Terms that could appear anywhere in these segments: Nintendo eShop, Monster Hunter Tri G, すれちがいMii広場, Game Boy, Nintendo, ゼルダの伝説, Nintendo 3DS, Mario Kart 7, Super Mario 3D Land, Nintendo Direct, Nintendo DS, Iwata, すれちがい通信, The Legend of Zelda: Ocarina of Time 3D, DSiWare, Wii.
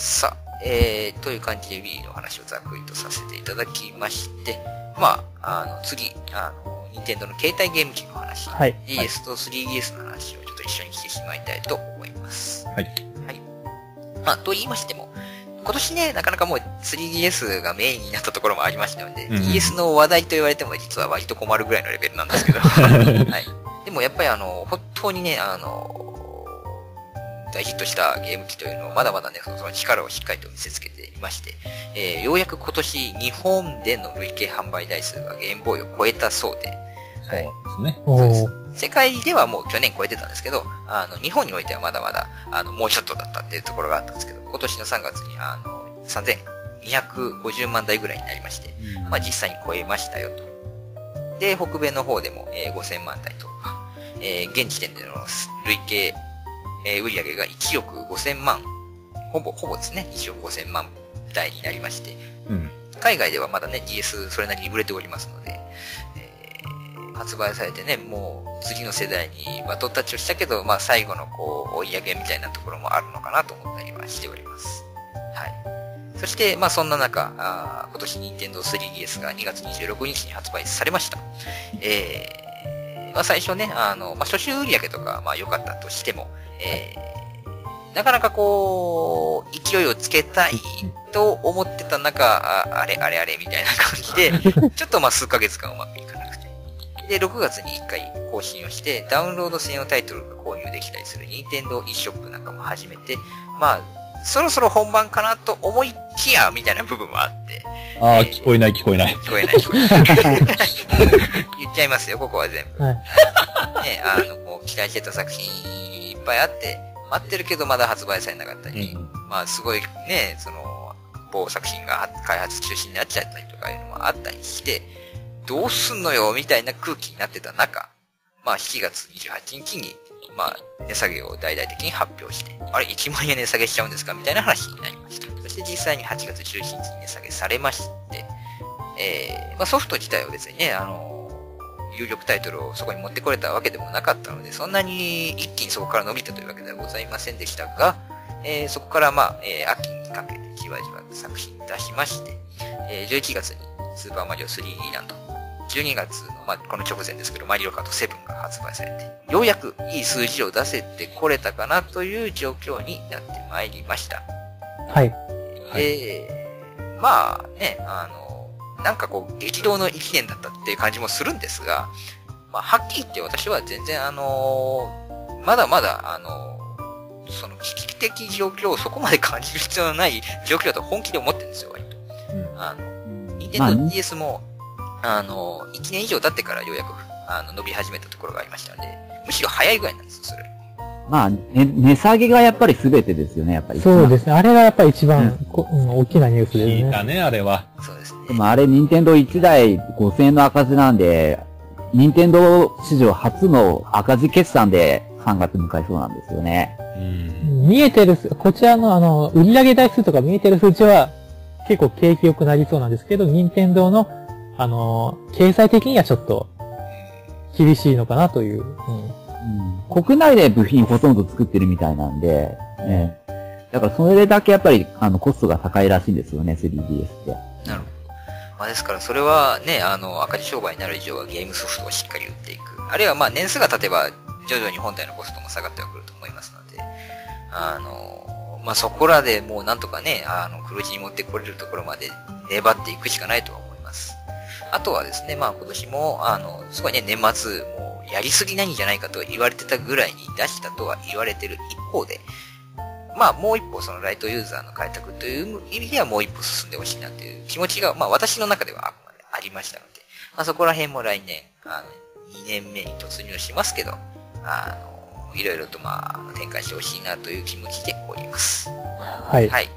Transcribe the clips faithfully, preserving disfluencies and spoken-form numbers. さあ、えー、という感じで Wii の話をざっくりとさせていただきまして、まあ、あの、次、あの、Nintendo の携帯ゲーム機の話、はい、ディーエス と スリーディーエス の話をちょっと一緒にしてしまいたいと思います。はい。はい。まあ、と言いましても、今年ね、なかなかもう スリーディーエス がメインになったところもありましたので、うん、ディーエス の話題と言われても実は割と困るぐらいのレベルなんですけど、はい。でもやっぱりあの、本当にね、あの、大ヒットしたゲーム機というのをまだまだね、その力をしっかりと見せつけていまして、えー、ようやく今年日本での累計販売台数がゲームボーイを超えたそうで、はい、そうですね。そうです。世界ではもう去年超えてたんですけど、あの、日本においてはまだまだ、あの、もうちょっとだったっていうところがあったんですけど、今年のさんがつに、あの、さんぜんにひゃくごじゅうまんだいぐらいになりまして、うん、まあ実際に超えましたよと。で、北米の方でも、えー、ごせんまんだいとか、えー、現時点での累計、えー、売り上げがいちおくごせんまん、ほぼ、ほぼですね、いちおくごせんまんだいになりまして、うん、海外ではまだね、ディーエス それなりに売れておりますので、発売されてね、もう次の世代にバトンタッチをしたけど、まあ最後のこう追い上げみたいなところもあるのかなと思ったりはしております。はい。そして、まあそんな中、あ今年 Nintendo スリーディーエス がにがつにじゅうろくにちに発売されました。えー、まあ最初ね、あの、まあ初週売り上げとか、まあ良かったとしても、えー、なかなかこう、勢いをつけたいと思ってた中、あ, あれあれあれみたいな感じで、ちょっとまあ数ヶ月間うまくいかなくて。で、ろくがつにいっかい更新をして、ダウンロード専用タイトルが購入できたりする Nintendo eShop なんかも始めて、まあ、そろそろ本番かなと思いきや、みたいな部分もあって。ああ、えー、聞こえない聞こえない。聞こえない聞こえない。言っちゃいますよ、ここは全部。はい、ね、あの、こう、期待してた作品いっぱいあって、待ってるけどまだ発売されなかったり、うん、まあ、すごいね、その、某作品が開発中止になっちゃったりとかいうのもあったりして、どうすんのよみたいな空気になってた中、まあしちがつにじゅうはちにちに、まあ値下げを大々的に発表して、あれいちまんえん値下げしちゃうんですかみたいな話になりました。そして実際にはちがつじゅうしちにちに値下げされまして、えー、まあソフト自体は別にね、あの、有力タイトルをそこに持ってこれたわけでもなかったので、そんなに一気にそこから伸びたというわけではございませんでしたが、えー、そこからまあ、えー、秋にかけてじわじわ作品出しまして、えー、じゅういちがつにスーパーマリオ スリーディー ランド、じゅうにがつの、まあ、この直前ですけど、マリオカートセブンが発売されて、ようやくいい数字を出せてこれたかなという状況になってまいりました。はい。で、はい、まあね、あの、なんかこう、激動のいちねんだったっていう感じもするんですが、まあ、はっきり言って私は全然あの、まだまだあの、その危機的状況をそこまで感じる必要のない状況だと本気で思ってるんですよ、割と。うん、あの、Nintendo ディーエス も、あの、一年以上経ってからようやく、あの、伸び始めたところがありましたので、むしろ早いぐらいなんですよ、それ。まあ、ね、値下げがやっぱり全てですよね、やっぱり。そうですね、あれがやっぱり一番、うん、大きなニュースですね。聞いたね、あれは。そうですね。でもあれ、任天堂いちだいごせんえんの赤字なんで、任天堂史上初の赤字決算でさんがつ迎えそうなんですよね。うん、見えてる、こちらのあの、売上台数とか見えてる数値は、結構景気良くなりそうなんですけど、任天堂のあの、経済的にはちょっと、厳しいのかなという、うんうん。国内で部品ほとんど作ってるみたいなんで、ね、だからそれだけやっぱり、あの、コストが高いらしいんですよね、スリーディーエス って。なるほど。まあですから、それはね、あの、赤字商売になる以上はゲームソフトをしっかり売っていく。あるいはまあ、年数が経てば、徐々に本体のコストも下がってはくると思いますので、あの、まあそこらでもうなんとかね、あの、黒字に持ってこれるところまで粘っていくしかないとは思います。あとはですね、まあ今年も、あの、すごいね、年末、もうやりすぎないんじゃないかと言われてたぐらいに出したとは言われてる一方で、まあもう一歩そのライトユーザーの開拓という意味ではもう一歩進んでほしいなという気持ちが、まあ私の中ではあくまでありましたので、まあそこら辺も来年、あの、にねんめに突入しますけど、あの、いろいろとまあ展開してほしいなという気持ちでおります。はい。はい。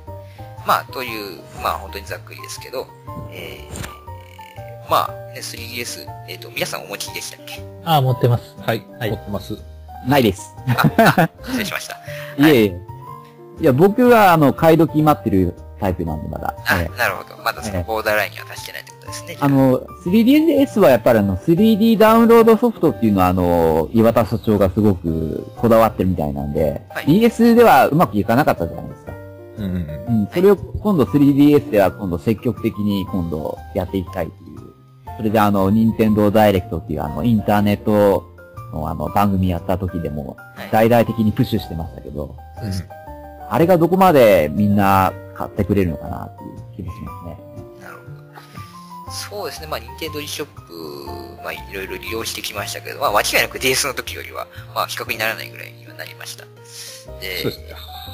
まあという、まあ本当にざっくりですけど、えーまあ、ね、スリーディーエス、えっと、皆さんお持ちでしたっけ？ああ、持ってます。はい。はい、持ってます。ないです。あ、あ失礼しました。いえいえ。いや、僕は、あの、買い時待ってるタイプなんで、まだ。あ、なるほど。まだそのボーダーラインには達してないってことですね。あの、スリーディーエス はやっぱりあの、スリーディー ダウンロードソフトっていうのは、あの、岩田所長がすごくこだわってるみたいなんで、はい、ディーエス ではうまくいかなかったじゃないですか。ううんうん、それを今度 スリーディーエス では今度積極的に今度やっていきたいっていう。それであの、Nintendo Direct っていうあの、インターネットのあの、番組やった時でも、大々的にプッシュしてましたけど、うん、あれがどこまでみんな買ってくれるのかなっていう気もしますね。なるほど。そうですね。まあ、Nintendo eShop、まあ、いろいろ利用してきましたけど、まあ、間違いなく ディーエス の時よりは、まあ、比較にならないぐらいにはなりました。で、そうですね。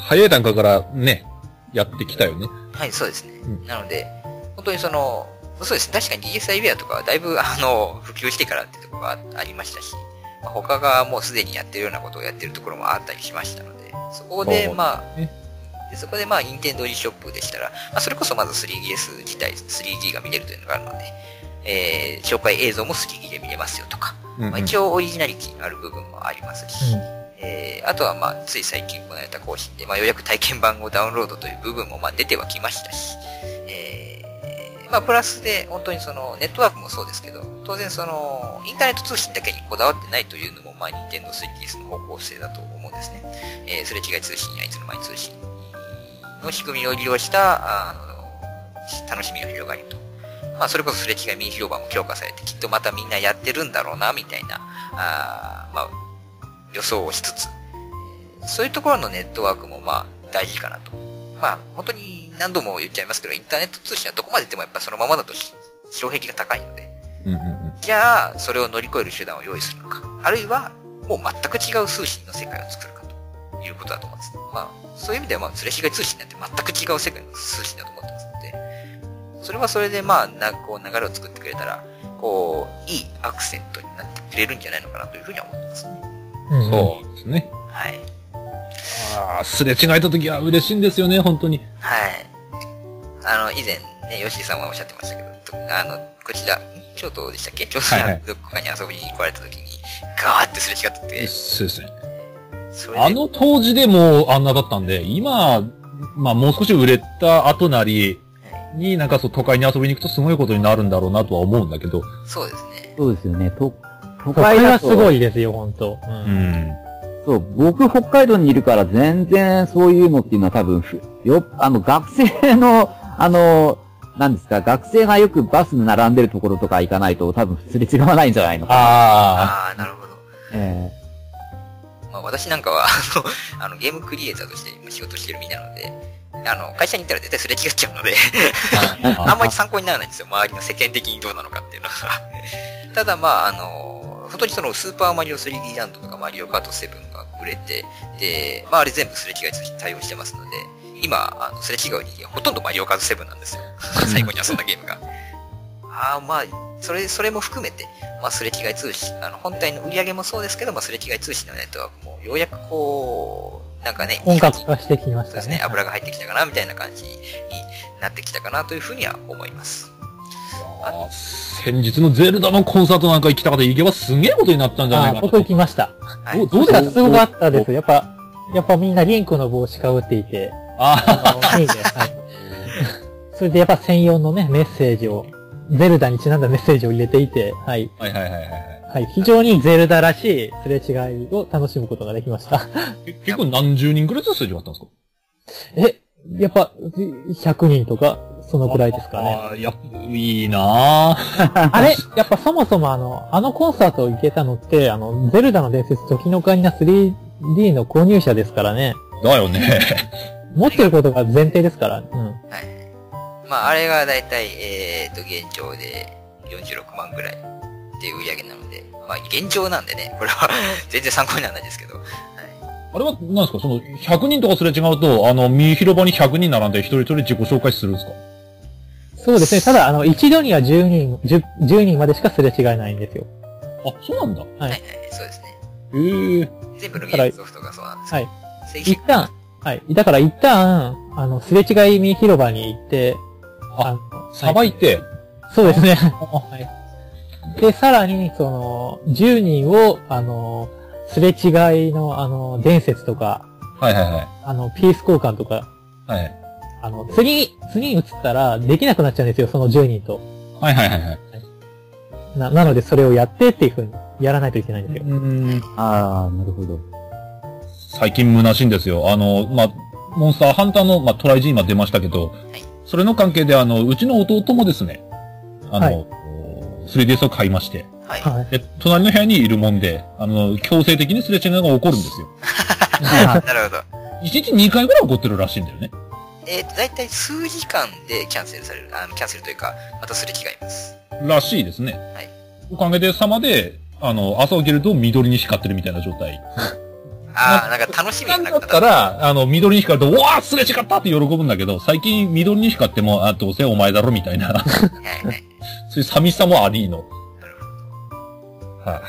早い段階からね、やってきたよね。はい、そうですね。うん、なので、本当にその、そうですね。確かに DSiWare とかはだいぶ、あの、普及してからってところがありましたし、まあ、他がもうすでにやってるようなことをやってるところもあったりしましたので、そこで、まあ、ね、でそこでまあ、Nintendo eShop でしたら、まあ、それこそまず スリーディーエス 自体、スリーディー が見れるというのがあるので、えー、紹介映像も スリーディー で見れますよとか、うんうん、まあ、一応オリジナリティのある部分もありますし、うん、えー、あとはまあ、つい最近行われた更新で、まあ、ようやく体験版をダウンロードという部分もまあ、出てはきましたし、えー、まあ、プラスで、本当にその、ネットワークもそうですけど、当然その、インターネット通信だけにこだわってないというのも、まあ、Nintendo スリーディーエス の方向性だと思うんですね。えー、すれ違い通信やいつの間に通信の仕組みを利用した、あの、楽しみの広がりと。まあ、それこそすれ違いミニ広場も強化されて、きっとまたみんなやってるんだろうな、みたいな、あまあ、予想をしつつ、そういうところのネットワークもまあ大事かなと。まあ本当に何度も言っちゃいますけど、インターネット通信はどこまで行ってもやっぱそのままだと障壁が高いので、うんうんうん、じゃあそれを乗り越える手段を用意するのか、あるいはもう全く違う通信の世界を作るかということだと思うんです。まあそういう意味ではまあすれ違い通信なんて全く違う世界の通信だと思ってますので、それはそれでまあなんかこう流れを作ってくれたら、こういいアクセントになってくれるんじゃないのかなというふうには思ってますね。うん、そうですね。はい。ああ、すれ違えたときは嬉しいんですよね、本当に。はい。あの、以前ね、吉井さんはおっしゃってましたけど、あの、こちら、京都でしたっけ、京都のどこかに遊びに来られたときに、ガーってすれ違ってて。そうですね。あの当時でもあんなだったんで、今、まあもう少し売れた後なりに、なんかそう、都会に遊びに行くとすごいことになるんだろうなとは思うんだけど。そうですね。そうですよね。都会はすごいですよ、ほんと。うんうん、そう、僕、北海道にいるから、全然そういうのっていうのは多分、よ、あの、学生の、あの、なんですか、学生がよくバスに並んでるところとか行かないと、多分、すれ違わないんじゃないのかな。ああ、なるほど。ええー。まあ、私なんかは、あの、あのゲームクリエイターとして仕事してる身なので、あの、会社に行ったら絶対すれ違っちゃうので、あんまり参考にならないんですよ、周りの世間的にどうなのかっていうのは。ただ、まあ、あの、本当にそのスーパーマリオ スリーディー ランドとかマリオカートセブンが売れて、で、まああれ全部すれ違い対応してますので、今、あの、すれ違うにほとんどマリオカートセブンなんですよ。最後に遊んだゲームが。ああ、まあ、それ、それも含めて、まあすれ違い通信、あの、本体の売り上げもそうですけど、まあすれ違い通信のネットワークもようやくこう、なんかね、本格化してきましたね。そうですね、油が入ってきたかな、みたいな感じになってきたかなというふうには思います。あ先日のゼルダのコンサートなんか行きたかった行けばすげえことになったんじゃないかな。あ、僕行きました。どうでした？すごかったです。やっぱ、やっぱみんなリンクの帽子かぶっていて。ああ、いいね。はい。それでやっぱ専用のね、メッセージを、ゼルダにちなんだメッセージを入れていて、はい。はいはいはいはい、はい。はい。非常にゼルダらしいすれ違いを楽しむことができました。結構何十人くらいずつすれ違ったんですか？え、やっぱ、ひゃくにんとか。そのくらいですかね。ああ、や、いいなぁ。あれやっぱそもそもあの、あのコンサート行けたのって、あの、ゼルダの伝説時の神な スリーディー の購入者ですからね。だよね。持ってることが前提ですから。うん。はい。まあ、あれがだいたい、えー、っと、現状でよんじゅうろくまんぐらいっていう売り上げなので、まあ、現状なんでね、これは全然参考にならないですけど。あれは何ですかその、ひゃくにんとかすれ違うと、あの、見広場にひゃくにん並んで一人一人自己紹介するんですか？そうですね。ただ、あの、一度にはじゅうにん、じゅう、じゅうにんまでしかすれ違えないんですよ。あ、そうなんだ。はい。はいはい、そうですね。えー。全部のゲームソフトがそうなんですよ。はい。一旦、はい。だから一旦、あの、すれ違い見広場に行って、あ、さばいて。そうですね。はい。で、さらに、その、じゅうにんを、あの、すれ違いの、あの、伝説とか、はいはいはい。あの、ピース交換とか、はい。あの、次、次に移ったら、できなくなっちゃうんですよ、そのじゅうにんと。はいはいはいはい。な、なので、それをやってっていうふうに、やらないといけないんですよ。うん。ああ、なるほど。最近虚しいんですよ。あの、まあ、モンスターハンターの、まあ、トライ G 今出ましたけど、はい、それの関係で、あの、うちの弟もですね、あの、はい、スリーディーエス を買いまして、はい、で、隣の部屋にいるもんで、あの、強制的にすれ違いが起こるんですよ。なるほど。いちにちにかいぐらい起こってるらしいんだよね。えーと、だいたい数時間でキャンセルされる、あの、キャンセルというか、またすれ違います。らしいですね。はい。おかげでさまで、あの、朝起きると緑に光ってるみたいな状態。ああ、なんか楽しみなだったら、あの、緑に光ると、うわーすれ違ったって喜ぶんだけど、最近緑に光っても、あ、どうせお前だろみたいな。はいはい。そういう寂しさもありの。なるほど。はい、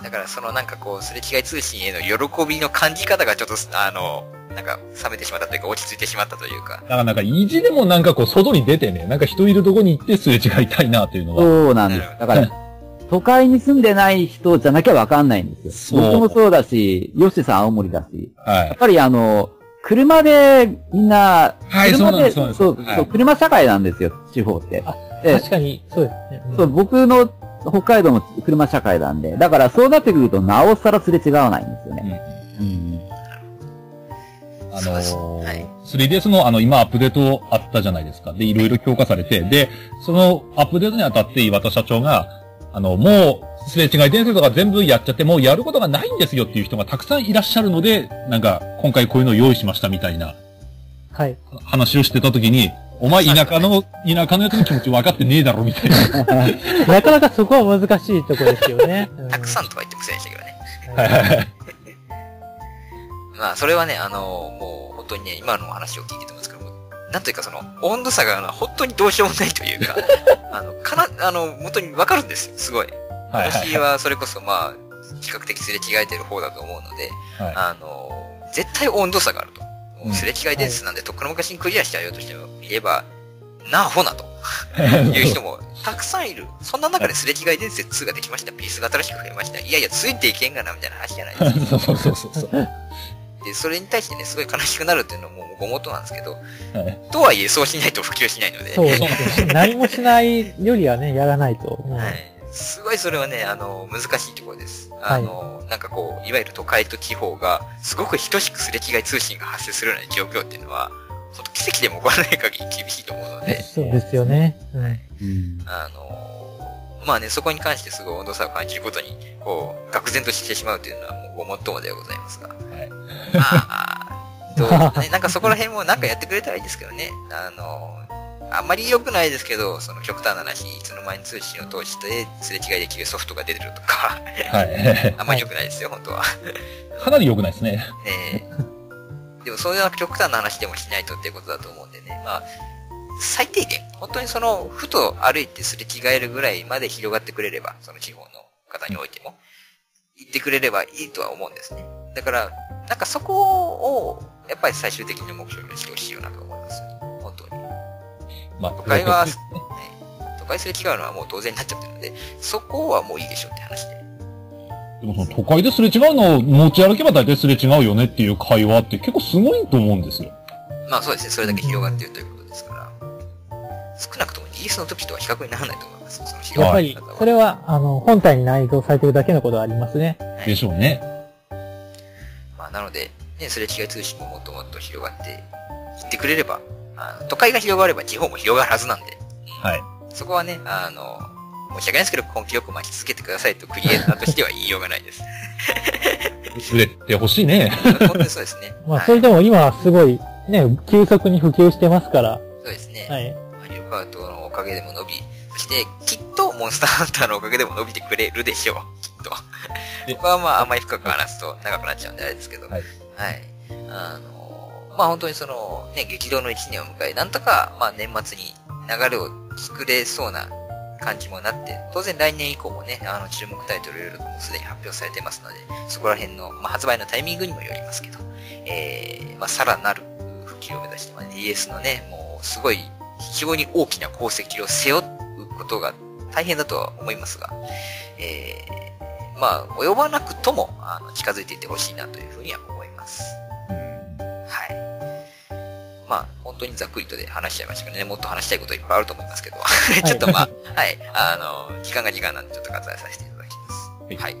あ。だからそのなんかこう、すれ違い通信への喜びの感じ方がちょっと、あの、なんか冷めてしまったというか、落ち着いてしまったというか。だからなんか意地でもなんかこう、外に出てね、なんか人いるとこに行ってすれ違いたいなっていうのは。そうなんです。だから。都会に住んでない人じゃなきゃわかんないんですよ。僕もそうだし、ヨッシーさん青森だし。はい、やっぱりあの、車でみんな、はい、車で、そう、そう、そう、車社会なんですよ、地方って。あ、確かに、そうですね。うん、そう、僕の北海道も車社会なんで、だからそうなってくるとなおさらすれ違わないんですよね。うん。うん、あのー、はい、スリーディーエス のあの、今アップデートあったじゃないですか。で、いろいろ強化されて、で、そのアップデートにあたって岩田社長が、あの、もう、すれ違い伝説とか全部やっちゃって、もうやることがないんですよっていう人がたくさんいらっしゃるので、なんか、今回こういうのを用意しましたみたいな。はい。話をしてた時に、お前田舎の、田舎のやつの気持ち分かってねえだろみたいな。なかなかそこは難しいところですよね。たくさんとか言ってくせにしたけどね。はいはいはい。まあ、それはね、あの、もう本当にね、今の話を聞いててもですけど、なんというかその、温度差が本当にどうしようもないというか、あの、かな、あの、本当にわかるんですよ、すごい。私はそれこそまあ、比較的すれ違えてる方だと思うので、はい、あの、絶対温度差があると。うん、すれ違い伝説なんで、はい、とっくの昔にクリアしちゃうよとしてもいれば、なあほなと、いう人もたくさんいる。そんな中ですれ違い伝説ツーができました、ピースが新しく増えました、いやいや、ついていけんがな、みたいな話じゃないですか。そうそうそうそう。で、それに対してね、すごい悲しくなるっていうのもごもっとなんですけど、はい、とはいえ、そうしないと普及しないので。そうですね。何もしないよりはね、やらないと。うん、はい。すごいそれはね、あの、難しいところです。あの、はい、なんかこう、いわゆる都会と地方が、すごく等しくすれ違い通信が発生するような状況っていうのは、ほんと奇跡でも起こらない限り厳しいと思うので。そうですよね。はい。うん、あの、まあね、そこに関してすごい温度差を感じることに、こう、愕然としてしまうというのは、もうごもっともではございますが。はい。まあ、どうね、なんかそこら辺もなんかやってくれたらいいですけどね。あの、あんまり良くないですけど、その極端な話、いつの間に通信を通してすれ違いできるソフトが出てるとか、はい、あんまり良くないですよ、本当は。かなり良くないですね。ねえ。でもそういう極端な話でもしないとっていうことだと思うんでね。まあ、最低限、本当にその、ふと歩いてすれ違えるぐらいまで広がってくれれば、その地方の方においても、言ってくれればいいとは思うんですね。だから、なんかそこを、やっぱり最終的に目標にしてほしいよなと思います。本当に。まあ、都会は、ね、都会すれ違うのはもう当然になっちゃってるので、そこはもういいでしょうって話で。でもその都会ですれ違うのを持ち歩けば大体すれ違うよねっていう会話って結構すごいと思うんですよ。まあそうですね。それだけ広がっているということですから。少なくとも ディーエス の時とは比較にならないと思います。その広がり方は。やっぱり、それは、あの、本体に内蔵されてるだけのことはありますね。でしょうね。なので、ね、すれ違い通信ももっともっと広がっていってくれれば、あの、都会が広がれば地方も広がるはずなんで、はい。そこはね、あの、申し訳ないですけど、根気よく待ち続けてくださいとクリエイターとしては言いようがないです。売れてほしいね。本当にそうですね。まあ、それでも今はすごい、ね、急速に普及してますから。そうですね。はい。マリオカートのおかげでも伸び、そして、きっとモンスターハンターのおかげでも伸びてくれるでしょう。僕はまあ、あんまり深く話すと長くなっちゃうんであれですけど、はい。はい、あのー、まあ本当にその、ね、激動の一年を迎え、なんとか、まあ年末に流れを作れそうな感じもなって、当然来年以降もね、あの、注目タイトルいろいろともうすでに発表されてますので、そこら辺の、まあ発売のタイミングにもよりますけど、えー、まあさらなる普及を目指して、まあ、ディーエス のね、もうすごい、非常に大きな功績を背負うことが大変だとは思いますが、えー、まあ、及ばなくとも、あの、近づいていってほしいなというふうには思います。うん、はい。まあ、本当にざっくりとで話しちゃいましたけどね、もっと話したいこといっぱいあると思いますけど、はい、ちょっとまあ、はい、あの、時間が時間なんでちょっと割愛させていただきます。はい。はい、